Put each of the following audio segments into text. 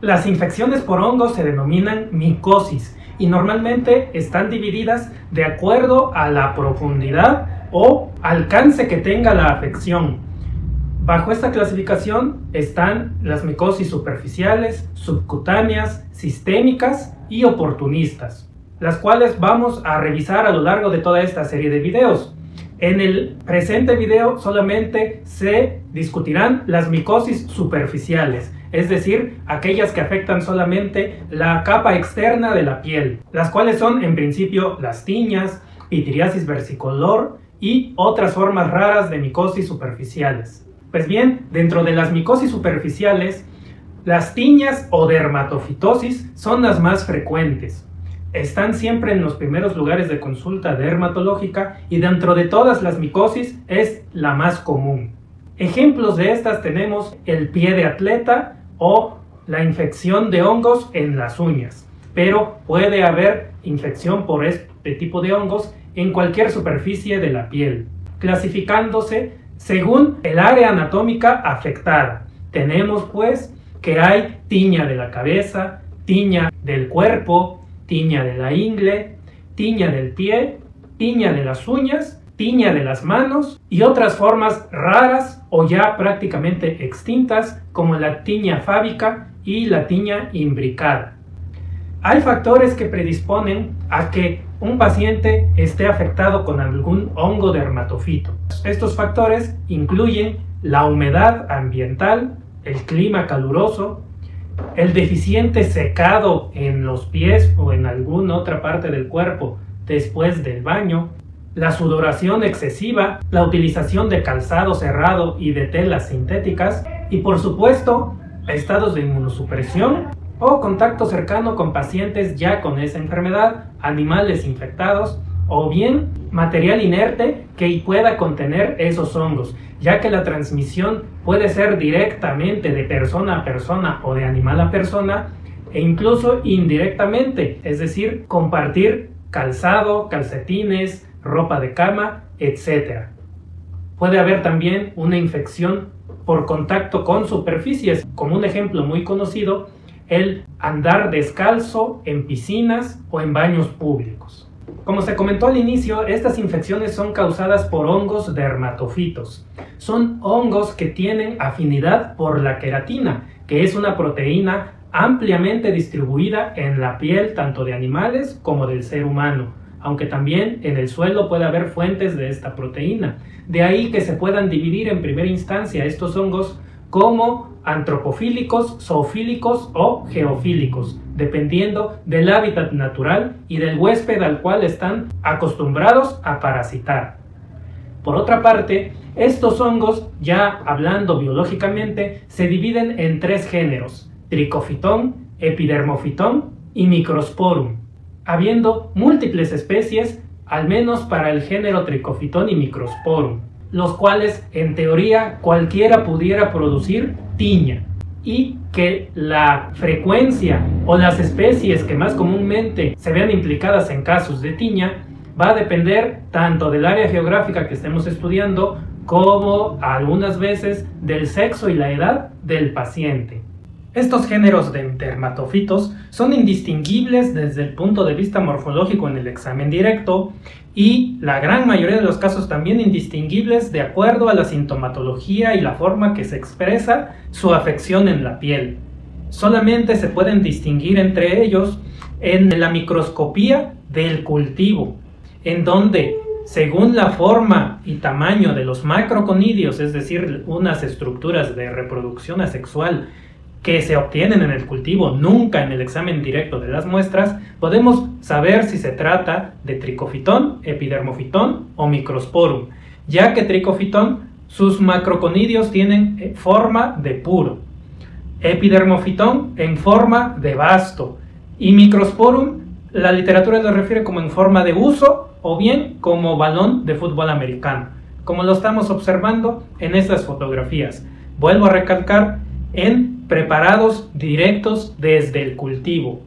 Las infecciones por hongos se denominan micosis y normalmente están divididas de acuerdo a la profundidad o alcance que tenga la afección. Bajo esta clasificación están las micosis superficiales, subcutáneas, sistémicas y oportunistas, las cuales vamos a revisar a lo largo de toda esta serie de videos. En el presente video solamente se discutirán las micosis superficiales, es decir, aquellas que afectan solamente la capa externa de la piel, las cuales son en principio las tiñas, pitiriasis versicolor y otras formas raras de micosis superficiales. Pues bien, dentro de las micosis superficiales, las tiñas o dermatofitosis son las más frecuentes. Están siempre en los primeros lugares de consulta dermatológica y dentro de todas las micosis es la más común. Ejemplos de estas tenemos el pie de atleta o la infección de hongos en las uñas, pero puede haber infección por este tipo de hongos en cualquier superficie de la piel, clasificándose según el área anatómica afectada. Tenemos pues que hay tiña de la cabeza, tiña del cuerpo, tiña de la ingle, tiña del pie, tiña de las uñas, tiña de las manos y otras formas raras o ya prácticamente extintas como la tiña fábica y la tiña imbricada. Hay factores que predisponen a que un paciente esté afectado con algún hongo dermatofito. Estos factores incluyen la humedad ambiental, el clima caluroso, el deficiente secado en los pies o en alguna otra parte del cuerpo después del baño, la sudoración excesiva, la utilización de calzado cerrado y de telas sintéticas y por supuesto estados de inmunosupresión o contacto cercano con pacientes ya con esa enfermedad, animales infectados o bien material inerte que pueda contener esos hongos, ya que la transmisión puede ser directamente de persona a persona o de animal a persona e incluso indirectamente, es decir, compartir calzado, calcetines, ropa de cama, etc. Puede haber también una infección por contacto con superficies, como un ejemplo muy conocido, el andar descalzo en piscinas o en baños públicos. Como se comentó al inicio, estas infecciones son causadas por hongos dermatofitos. Son hongos que tienen afinidad por la queratina, que es una proteína ampliamente distribuida en la piel tanto de animales como del ser humano, aunque también en el suelo puede haber fuentes de esta proteína. De ahí que se puedan dividir en primera instancia estos hongos como antropofílicos, zoofílicos o geofílicos, dependiendo del hábitat natural y del huésped al cual están acostumbrados a parasitar. Por otra parte, estos hongos, ya hablando biológicamente, se dividen en tres géneros: Trichophyton, Epidermophyton y Microsporum, habiendo múltiples especies, al menos para el género Trichophyton y Microsporum, los cuales en teoría cualquiera pudiera producir tiña y que la frecuencia o las especies que más comúnmente se vean implicadas en casos de tiña va a depender tanto del área geográfica que estemos estudiando como algunas veces del sexo y la edad del paciente. Estos géneros de dermatofitos son indistinguibles desde el punto de vista morfológico en el examen directo y la gran mayoría de los casos también indistinguibles de acuerdo a la sintomatología y la forma que se expresa su afección en la piel. Solamente se pueden distinguir entre ellos en la microscopía del cultivo, en donde según la forma y tamaño de los macroconidios, es decir, unas estructuras de reproducción asexual que se obtienen en el cultivo, nunca en el examen directo de las muestras, podemos saber si se trata de Trichophyton, Epidermophyton o Microsporum, ya que Trichophyton, sus macroconidios tienen forma de puro, Epidermophyton en forma de basto y Microsporum, la literatura lo refiere como en forma de huso o bien como balón de fútbol americano, como lo estamos observando en estas fotografías. Vuelvo a recalcar, en preparados directos desde el cultivo.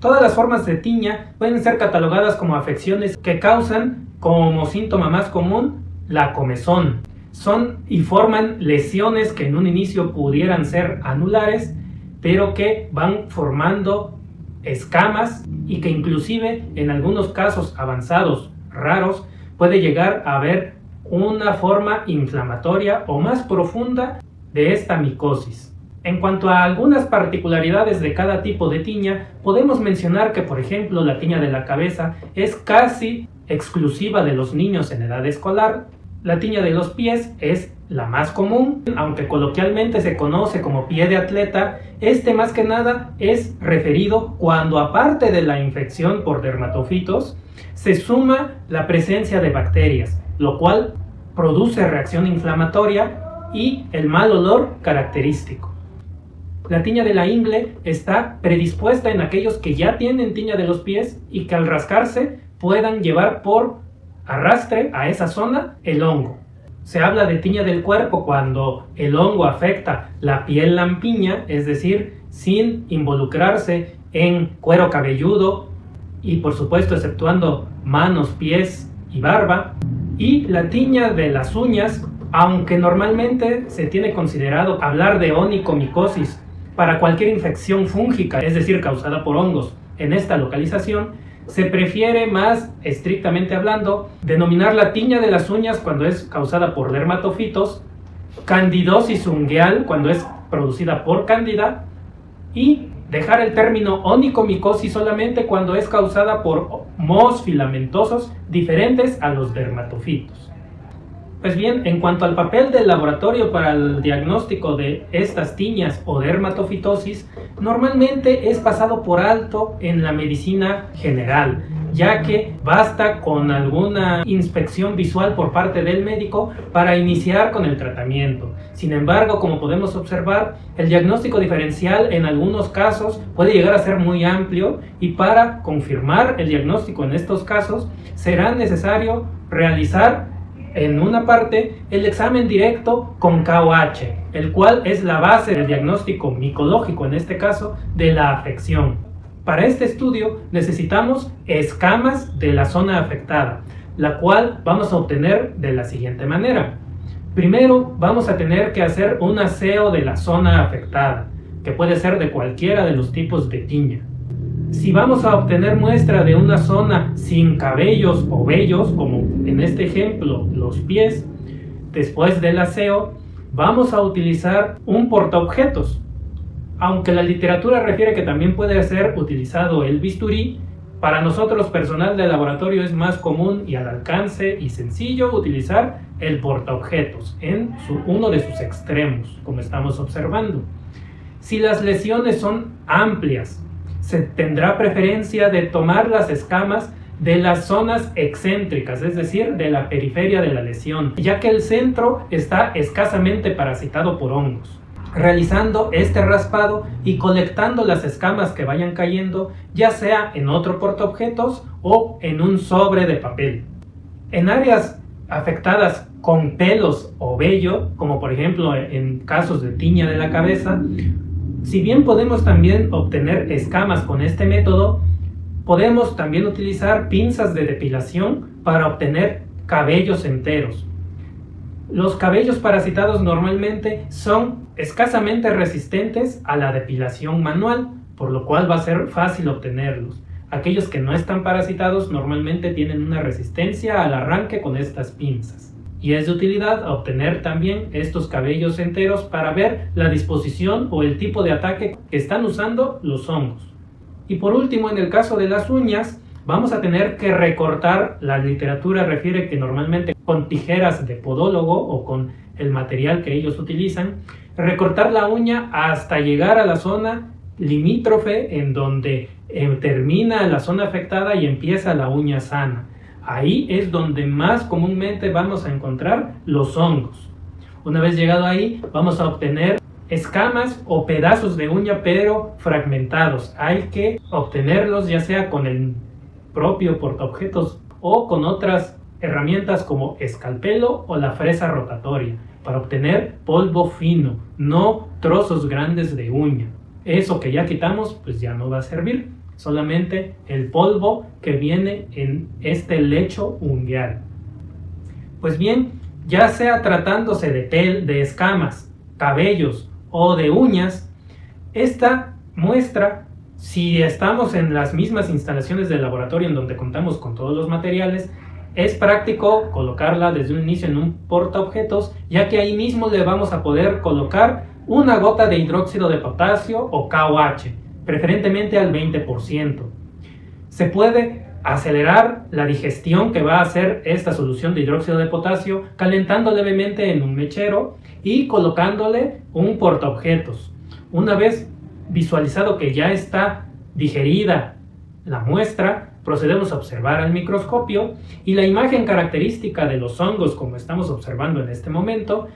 Todas las formas de tiña pueden ser catalogadas como afecciones que causan como síntoma más común la comezón. Son y forman lesiones que en un inicio pudieran ser anulares pero que van formando escamas y que inclusive en algunos casos avanzados raros puede llegar a haber una forma inflamatoria o más profunda de esta micosis. En cuanto a algunas particularidades de cada tipo de tiña, podemos mencionar que, por ejemplo, la tiña de la cabeza es casi exclusiva de los niños en edad escolar. La tiña de los pies es la más común, aunque coloquialmente se conoce como pie de atleta. Este más que nada es referido cuando, aparte de la infección por dermatofitos, se suma la presencia de bacterias, lo cual produce reacción inflamatoria y el mal olor característico. La tiña de la ingle está predispuesta en aquellos que ya tienen tiña de los pies y que al rascarse puedan llevar por arrastre a esa zona el hongo. Se habla de tiña del cuerpo cuando el hongo afecta la piel lampiña, es decir, sin involucrarse en cuero cabelludo y, por supuesto, exceptuando manos, pies y barba. Y la tiña de las uñas, aunque normalmente se tiene considerado hablar de onicomicosis para cualquier infección fúngica, es decir, causada por hongos en esta localización, se prefiere, más estrictamente hablando, denominar la tiña de las uñas cuando es causada por dermatofitos, candidosis ungueal cuando es producida por Candida, y dejar el término onicomicosis solamente cuando es causada por mohos filamentosos diferentes a los dermatofitos. Pues bien, en cuanto al papel del laboratorio para el diagnóstico de estas tiñas o dermatofitosis, normalmente es pasado por alto en la medicina general, ya que basta con alguna inspección visual por parte del médico para iniciar con el tratamiento. Sin embargo, como podemos observar, el diagnóstico diferencial en algunos casos puede llegar a ser muy amplio, y para confirmar el diagnóstico en estos casos será necesario realizar en una parte el examen directo con KOH, el cual es la base del diagnóstico micológico, en este caso de la afección. Para este estudio necesitamos escamas de la zona afectada, la cual vamos a obtener de la siguiente manera. Primero vamos a tener que hacer un aseo de la zona afectada, que puede ser de cualquiera de los tipos de tiña. Si vamos a obtener muestra de una zona sin cabellos o vellos, como en este ejemplo los pies, después del aseo vamos a utilizar un portaobjetos. Aunque la literatura refiere que también puede ser utilizado el bisturí, para nosotros personal de laboratorio es más común y al alcance y sencillo utilizar el portaobjetos en uno de sus extremos, como estamos observando. Si las lesiones son amplias, se tendrá preferencia de tomar las escamas de las zonas excéntricas, es decir, de la periferia de la lesión, ya que el centro está escasamente parasitado por hongos. Realizando este raspado y colectando las escamas que vayan cayendo, ya sea en otro portaobjetos o en un sobre de papel. En áreas afectadas con pelos o vello, como por ejemplo en casos de tiña de la cabeza, si bien podemos también obtener escamas con este método, podemos también utilizar pinzas de depilación para obtener cabellos enteros. Los cabellos parasitados normalmente son escasamente resistentes a la depilación manual, por lo cual va a ser fácil obtenerlos. Aquellos que no están parasitados normalmente tienen una resistencia al arranque con estas pinzas. Y es de utilidad obtener también estos cabellos enteros para ver la disposición o el tipo de ataque que están usando los hongos. Y por último, en el caso de las uñas, vamos a tener que recortar. La literatura refiere que normalmente con tijeras de podólogo o con el material que ellos utilizan, recortar la uña hasta llegar a la zona limítrofe en donde termina la zona afectada y empieza la uña sana. Ahí es donde más comúnmente vamos a encontrar los hongos. Una vez llegado ahí, vamos a obtener escamas o pedazos de uña, pero fragmentados. Hay que obtenerlos ya sea con el propio portaobjetos o con otras herramientas como escalpelo o la fresa rotatoria, para obtener polvo fino, no trozos grandes de uña. Eso que ya quitamos pues ya no va a servir, solamente el polvo que viene en este lecho ungueal. Pues bien, ya sea tratándose de escamas, cabellos o de uñas, Esta muestra, si estamos en las mismas instalaciones del laboratorio en donde contamos con todos los materiales, es práctico colocarla desde un inicio en un portaobjetos, ya que ahí mismo le vamos a poder colocar una gota de hidróxido de potasio o KOH, preferentemente al 20%. Se puede acelerar la digestión que va a hacer esta solución de hidróxido de potasio calentando levemente en un mechero y colocándole un portaobjetos. Una vez visualizado que ya está digerida la muestra, procedemos a observar al microscopio y la imagen característica de los hongos, como estamos observando en este momento,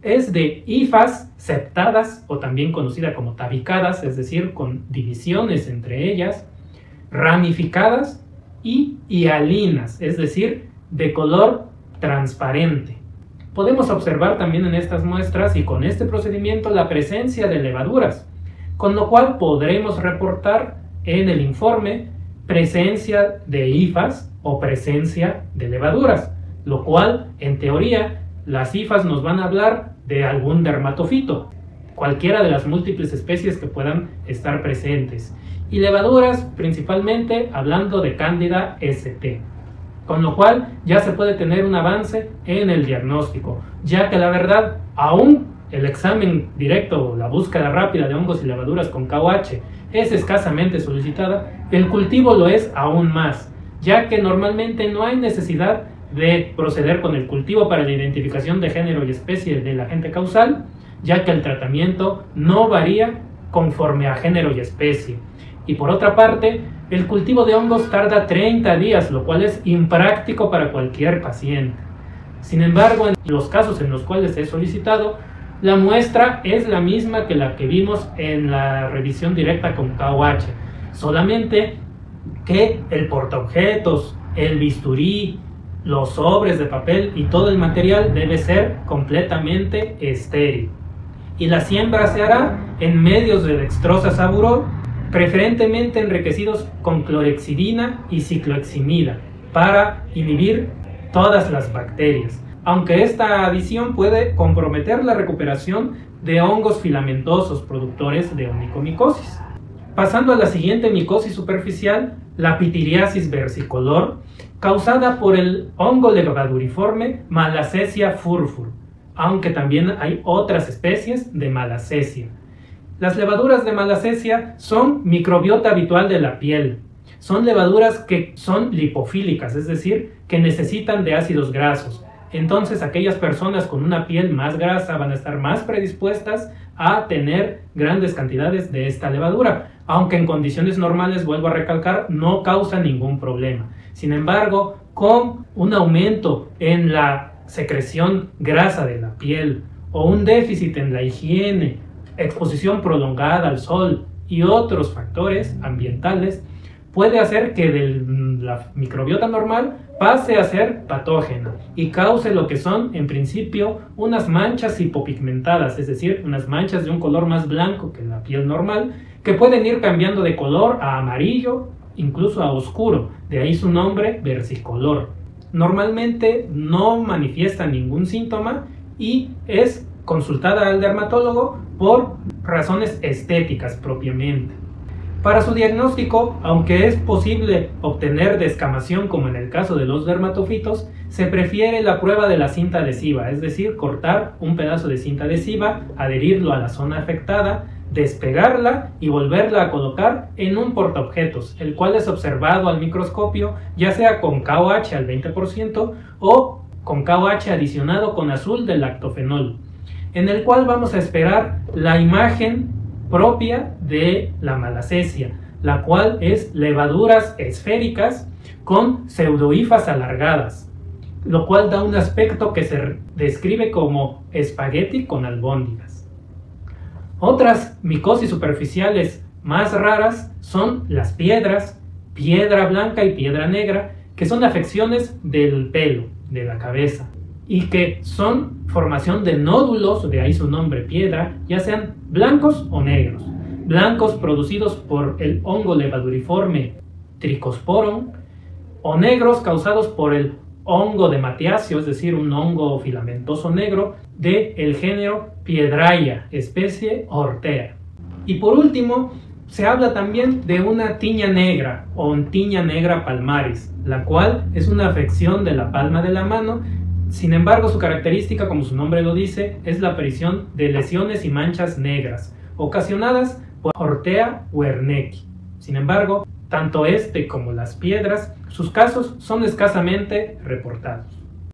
es de hifas septadas o también conocida como tabicadas, es decir, con divisiones entre ellas, ramificadas y hialinas, es decir, de color transparente. Podemos observar también en estas muestras y con este procedimiento la presencia de levaduras, con lo cual podremos reportar en el informe presencia de hifas o presencia de levaduras, lo cual, en teoría, las hifas nos van a hablar de algún dermatofito, cualquiera de las múltiples especies que puedan estar presentes, y levaduras principalmente hablando de Candida ST, con lo cual ya se puede tener un avance en el diagnóstico, ya que la verdad, aún el examen directo o la búsqueda rápida de hongos y levaduras con KOH es escasamente solicitada, el cultivo lo es aún más, ya que normalmente no hay necesidad de proceder con el cultivo para la identificación de género y especie del agente causal, ya que el tratamiento no varía conforme a género y especie. Y por otra parte, el cultivo de hongos tarda 30 días, lo cual es impráctico para cualquier paciente. Sin embargo, en los casos en los cuales es solicitado, la muestra es la misma que la que vimos en la revisión directa con KOH, solamente que el portaobjetos, el bisturí, los sobres de papel y todo el material debe ser completamente estéril. Y la siembra se hará en medios de dextrosa saburol, preferentemente enriquecidos con clorhexidina y cicloheximida, para inhibir todas las bacterias, aunque esta adición puede comprometer la recuperación de hongos filamentosos productores de onicomicosis. Pasando a la siguiente micosis superficial, la pitiriasis versicolor, causada por el hongo levaduriforme Malassezia furfur, aunque también hay otras especies de Malassezia. Las levaduras de Malassezia son microbiota habitual de la piel. Son levaduras que son lipofílicas, es decir, que necesitan de ácidos grasos. Entonces aquellas personas con una piel más grasa van a estar más predispuestas a tener grandes cantidades de esta levadura, aunque en condiciones normales, vuelvo a recalcar, no causa ningún problema. Sin embargo, con un aumento en la secreción grasa de la piel o un déficit en la higiene, exposición prolongada al sol y otros factores ambientales, puede hacer que de la microbiota normal pase a ser patógena y cause lo que son, en principio, unas manchas hipopigmentadas, es decir, unas manchas de un color más blanco que la piel normal, que pueden ir cambiando de color a amarillo, incluso a oscuro, de ahí su nombre versicolor. Normalmente no manifiesta ningún síntoma y es consultada al dermatólogo por razones estéticas propiamente. Para su diagnóstico, aunque es posible obtener descamación como en el caso de los dermatofitos, se prefiere la prueba de la cinta adhesiva, es decir, cortar un pedazo de cinta adhesiva, adherirlo a la zona afectada, despegarla y volverla a colocar en un portaobjetos, el cual es observado al microscopio ya sea con KOH al 20% o con KOH adicionado con azul de lactofenol, en el cual vamos a esperar la imagen propia de la Malassezia, la cual es levaduras esféricas con pseudohifas alargadas, lo cual da un aspecto que se describe como espagueti con albóndigas. Otras micosis superficiales más raras son las piedras, piedra blanca y piedra negra, que son afecciones del pelo, de la cabeza, y que son formación de nódulos, de ahí su nombre piedra, ya sean blancos o negros. Blancos producidos por el hongo levaduriforme Trichosporon, o negros causados por el hongo de matiáceo, es decir, un hongo filamentoso negro del género Piedraia, especie Ortea. Y por último, se habla también de una tinea negra o tinea negra palmaris, la cual es una afección de la palma de la mano. Sin embargo, su característica, como su nombre lo dice, es la aparición de lesiones y manchas negras, ocasionadas por Ortea huernecchi. Sin embargo, tanto este como las piedras, sus casos son escasamente reportados.